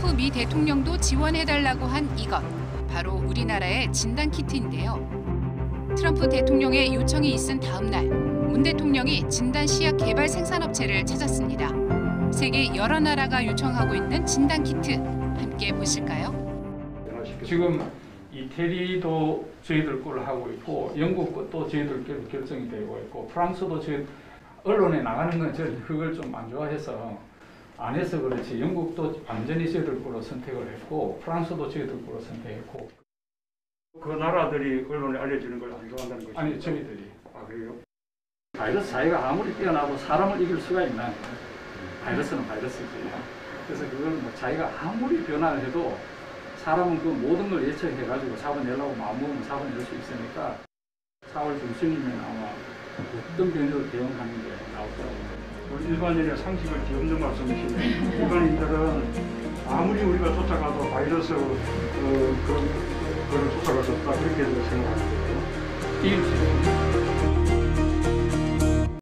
트럼프 미 대통령도 지원해달라고 한 이것, 바로 우리나라의 진단키트인데요. 트럼프 대통령의 요청이 있은 다음 날, 문 대통령이 진단시약 개발 생산업체를 찾았습니다. 세계 여러 나라가 요청하고 있는 진단키트, 함께 보실까요? 지금 이태리도 저희들 걸 하고 있고, 영국 것도 저희들 걸 결정이 되고 있고, 프랑스도 저희 언론에 나가는 건 저희 그걸 좀 안 좋아해서 안 해서 그렇지, 영국도 완전히 저희들 걸로 선택을 했고, 프랑스도 저희들 걸로 선택했고. 그 나라들이 언론에 알려주는 걸 안 좋아한다는 거죠? 아니, 저희들이. 아, 그래요? 바이러스 자체가 아무리 뛰어나도 사람을 이길 수가 있나요? 바이러스는 바이러스지. 그래서 그건 뭐 자기가 아무리 변화를 해도 사람은 그 모든 걸 예측해가지고 잡아내려고 마음먹으면 잡아낼 수 있으니까 4월 중순이면 아마 어떤 변수를 대응하는 게 나올 거라고. 일반인의 상식을 뒤엎는 말씀이시네요. 일반인들은 아무리 우리가 쫓아가도 바이러스 그런 걸 쫓아갈 수 없다, 그렇게 생각하는 거예요.